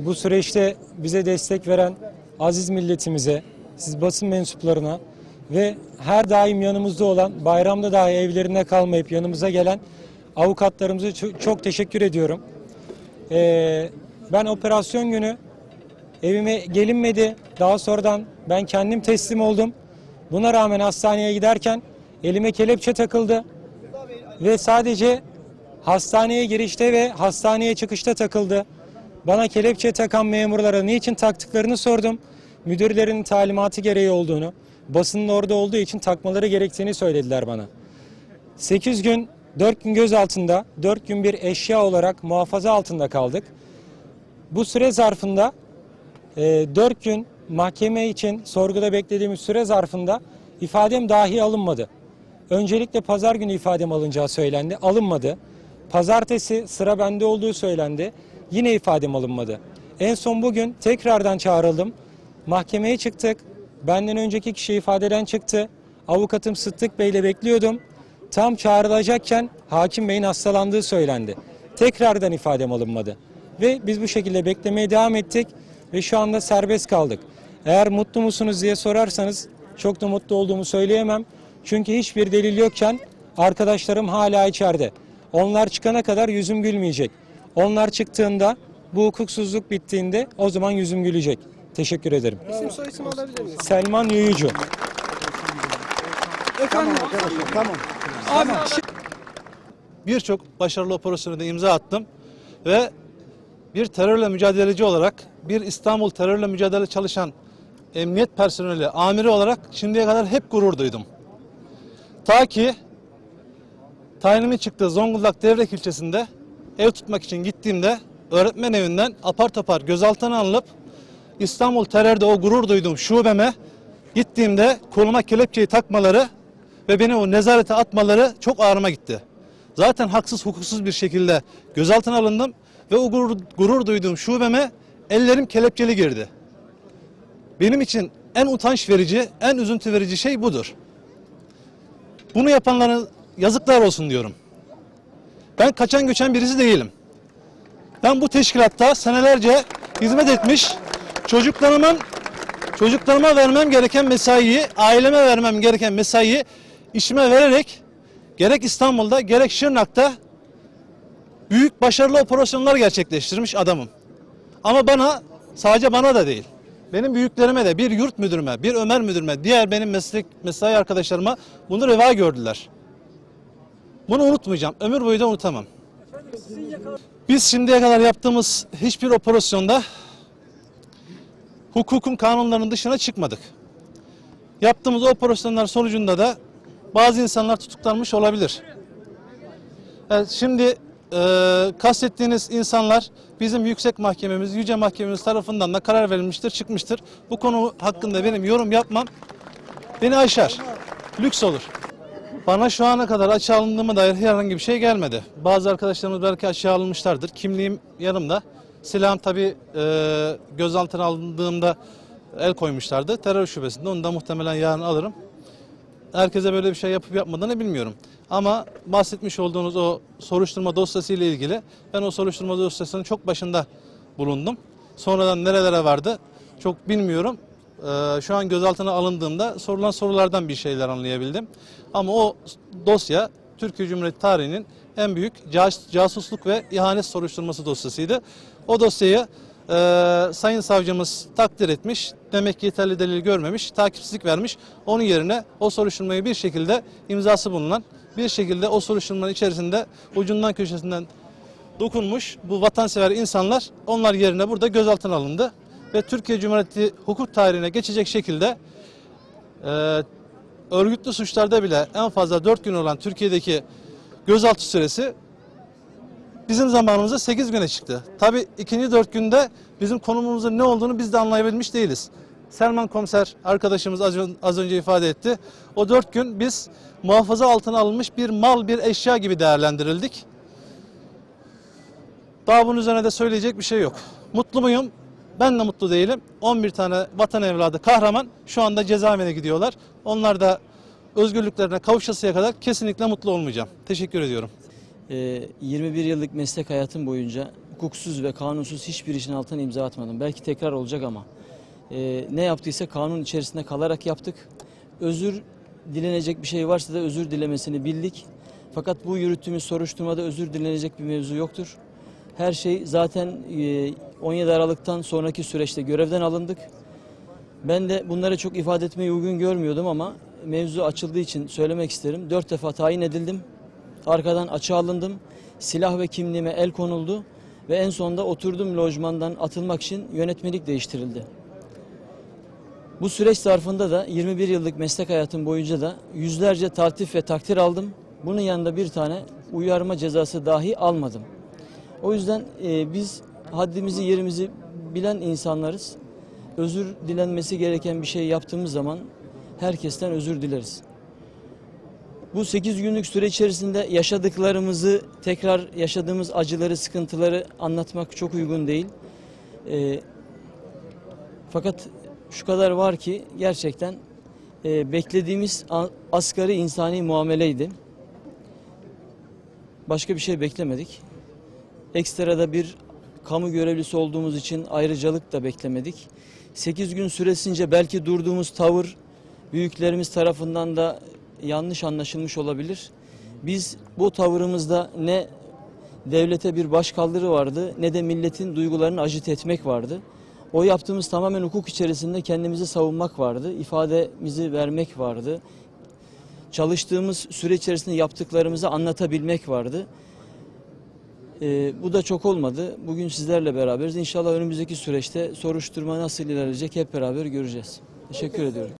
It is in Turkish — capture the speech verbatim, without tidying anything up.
Bu süreçte bize destek veren aziz milletimize, siz basın mensuplarına ve her daim yanımızda olan, bayramda dahi evlerinde kalmayıp yanımıza gelen avukatlarımıza çok teşekkür ediyorum. Ben operasyon günü evime gelinmedi. Daha sonradan ben kendim teslim oldum. Buna rağmen hastaneye giderken elime kelepçe takıldı ve sadece hastaneye girişte ve hastaneye çıkışta takıldı. Bana kelepçe takan memurlara niçin taktıklarını sordum. Müdürlerin talimatı gereği olduğunu, basının orada olduğu için takmaları gerektiğini söylediler bana. sekiz gün, dört gün gözaltında, dört gün bir eşya olarak muhafaza altında kaldık. Bu süre zarfında dört gün mahkeme için sorguda beklediğimiz süre zarfında ifadem dahi alınmadı. Öncelikle pazar günü ifadem alınacağı söylendi, alınmadı. Pazartesi sıra bende olduğu söylendi, yine ifadem alınmadı. En son bugün tekrardan çağrıldım, mahkemeye çıktık, benden önceki kişi ifadeden çıktı, avukatım Sıddık Bey ile bekliyordum. Tam çağrılacakken hakim beyin hastalandığı söylendi. Tekrardan ifadem alınmadı ve biz bu şekilde beklemeye devam ettik ve şu anda serbest kaldık. Eğer mutlu musunuz diye sorarsanız çok da mutlu olduğumu söyleyemem. Çünkü hiçbir delil yokken arkadaşlarım hala içeride. Onlar çıkana kadar yüzüm gülmeyecek. Onlar çıktığında, bu hukuksuzluk bittiğinde o zaman yüzüm gülecek. Teşekkür ederim. İsim soy isim alabilir miyiz? Selman Yüyücü. Efendim. Tamam. Abi birçok başarılı operasyonda imza attım ve bir terörle mücadeleci olarak, bir İstanbul terörle mücadele çalışan emniyet personeli amiri olarak şimdiye kadar hep gurur duydum. Ta ki tayinimin çıktığı Zonguldak Devrek ilçesinde ev tutmak için gittiğimde öğretmen evinden apar topar gözaltına alınıp İstanbul terörde o gurur duyduğum şubeme gittiğimde koluma kelepçeyi takmaları ve beni o nezarete atmaları çok ağrıma gitti. Zaten haksız hukuksuz bir şekilde gözaltına alındım ve o gurur, gurur duyduğum şubeme ellerim kelepçeli girdi. Benim için en utanç verici, en üzüntü verici şey budur. Bunu yapanlara yazıklar olsun diyorum. Ben kaçan göçen birisi değilim. Ben bu teşkilatta senelerce hizmet etmiş, çocuklarımın, çocuklarıma vermem gereken mesaiyi, aileme vermem gereken mesaiyi işime vererek gerek İstanbul'da gerek Şırnak'ta büyük başarılı operasyonlar gerçekleştirmiş adamım. Ama bana, sadece bana da değil, benim büyüklerime de, bir yurt müdürüme, bir Ömer müdürüme, diğer benim meslek mesai arkadaşlarıma bunu reva gördüler. Bunu unutmayacağım, ömür boyu da unutamam. Biz şimdiye kadar yaptığımız hiçbir operasyonda hukukun kanunlarının dışına çıkmadık. Yaptığımız operasyonlar sonucunda da bazı insanlar tutuklanmış olabilir. Evet, şimdi Ee, kastettiğiniz insanlar bizim yüksek mahkememiz, yüce mahkememiz tarafından da karar verilmiştir, çıkmıştır. Bu konu hakkında benim yorum yapmam beni aşar, lüks olur. Bana şu ana kadar açığa alındığıma dair herhangi bir şey gelmedi. Bazı arkadaşlarımız belki açığa alınmışlardır. Kimliğim yanımda. Silahım tabii e, gözaltına alındığımda el koymuşlardı. Terör şubesinde, onu da muhtemelen yarın alırım. Herkese böyle bir şey yapıp yapmadığını bilmiyorum. Ama bahsetmiş olduğunuz o soruşturma dosyası ile ilgili ben o soruşturma dosyasının çok başında bulundum. Sonradan nerelere vardı çok bilmiyorum. Ee, şu an gözaltına alındığımda sorulan sorulardan bir şeyler anlayabildim. Ama o dosya Türkiye Cumhuriyeti tarihinin en büyük cas casusluk ve ihanet soruşturması dosyasıydı. O dosyayı e, Sayın Savcımız takdir etmiş. Demek ki yeterli delil görmemiş, takipsizlik vermiş. Onun yerine o soruşturmayı bir şekilde imzası bulunan, bir şekilde o soruşturmanın içerisinde ucundan köşesinden dokunmuş bu vatansever insanlar, onlar yerine burada gözaltına alındı. Ve Türkiye Cumhuriyeti hukuk tarihine geçecek şekilde e, örgütlü suçlarda bile en fazla dört gün olan Türkiye'deki gözaltı süresi bizim zamanımızda sekiz güne çıktı. Tabi ikinci dört günde bizim konumumuzun ne olduğunu biz de anlayabilmiş değiliz. Selman komiser arkadaşımız az önce ifade etti. O dört gün biz muhafaza altına alınmış bir mal, bir eşya gibi değerlendirildik. Daha bunun üzerine de söyleyecek bir şey yok. Mutlu muyum? Ben de mutlu değilim. on bir tane vatan evladı kahraman şu anda cezaevine gidiyorlar. Onlar da özgürlüklerine kavuşasıya kadar kesinlikle mutlu olmayacağım. Teşekkür ediyorum. yirmi bir yıllık meslek hayatım boyunca hukuksuz ve kanunsuz hiçbir işin altına imza atmadım. Belki tekrar olacak ama e, ne yaptıysa kanun içerisinde kalarak yaptık. Özür dilenecek bir şey varsa da özür dilemesini bildik. Fakat bu yürüttüğümüz soruşturmada özür dilenecek bir mevzu yoktur. Her şey zaten e, on yedi Aralık'tan sonraki süreçte görevden alındık. Ben de bunlara çok ifade etmeyi uygun görmüyordum ama mevzu açıldığı için söylemek isterim. Dört defa tayin edildim. Arkadan açığa alındım. Silah ve kimliğime el konuldu. Ve en sonunda oturdum lojmandan atılmak için yönetmelik değiştirildi. Bu süreç zarfında da yirmi bir yıllık meslek hayatım boyunca da yüzlerce tartif ve takdir aldım. Bunun yanında bir tane uyarma cezası dahi almadım. O yüzden e, biz haddimizi yerimizi bilen insanlarız. Özür dilenmesi gereken bir şey yaptığımız zaman herkesten özür dileriz. Bu sekiz günlük süre içerisinde yaşadıklarımızı, tekrar yaşadığımız acıları, sıkıntıları anlatmak çok uygun değil. E, fakat şu kadar var ki gerçekten e, beklediğimiz asgari insani muameleydi. Başka bir şey beklemedik. Ekstra da bir kamu görevlisi olduğumuz için ayrıcalık da beklemedik. sekiz gün süresince belki durduğumuz tavır büyüklerimiz tarafından da yanlış anlaşılmış olabilir. Biz bu tavırımızda ne devlete bir başkaldırı vardı ne de milletin duygularını ajite etmek vardı. O yaptığımız tamamen hukuk içerisinde kendimizi savunmak vardı, ifademizi vermek vardı. Çalıştığımız süre içerisinde yaptıklarımızı anlatabilmek vardı. Ee, bu da çok olmadı. Bugün sizlerle beraberiz. İnşallah önümüzdeki süreçte soruşturma nasıl ilerleyecek hep beraber göreceğiz. Teşekkür ediyorum.